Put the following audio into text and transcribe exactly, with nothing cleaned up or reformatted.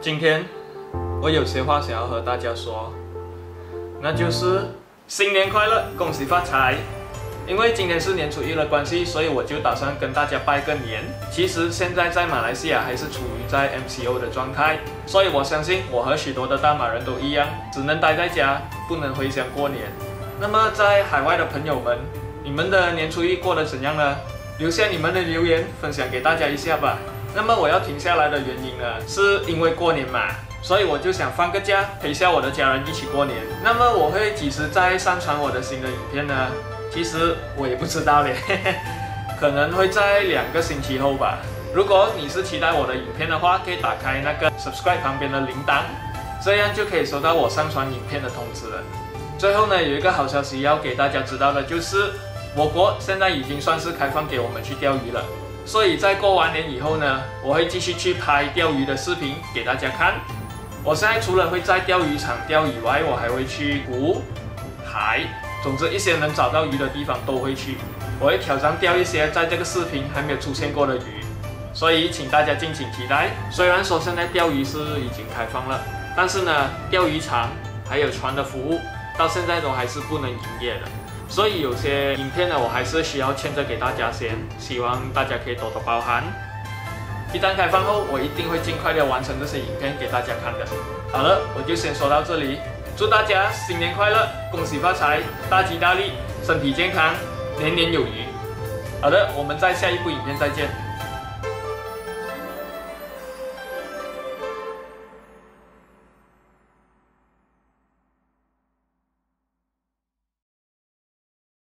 今天我有些话想要和大家说，那就是新年快乐，恭喜发财。因为今天是年初一的关系，所以我就打算跟大家拜个年。其实现在在马来西亚还是处于在 M C O 的状态，所以我相信我和许多的大马人都一样，只能待在家，不能回乡过年。那么在海外的朋友们，你们的年初一过得怎样呢？留下你们的留言，分享给大家一下吧。那么我要停下来的原因呢，是因为过年嘛，所以我就想放个假，陪下我的家人一起过年。那么我会几时再上传我的新的影片呢？其实我也不知道嘞，可能会在两个星期后吧。如果你是期待我的影片的话，可以打开那个 subscribe 旁边的铃铛，这样就可以收到我上传影片的通知了。最后呢，有一个好消息要给大家知道的就是，我国现在已经算是开放给我们去钓鱼了，所以在过完年以后呢，我会继续去拍钓鱼的视频给大家看。我现在除了会在钓鱼场钓以外，我还会去湖、海，总之一些能找到鱼的地方都会去。我会挑战钓一些在这个视频还没有出现过的鱼，所以请大家敬请期待。虽然说现在钓鱼是已经开放了，但是呢，钓鱼场还有船的服务到现在都还是不能营业的。所以有些影片呢，我还是需要牵着给大家先，希望大家可以多多包涵。一旦开放后，我一定会尽快的完成这些影片给大家看的。好了，我就先说到这里，祝大家新年快乐，恭喜发财，大吉大利，身体健康，年年有余。好的，我们在下一部影片再见。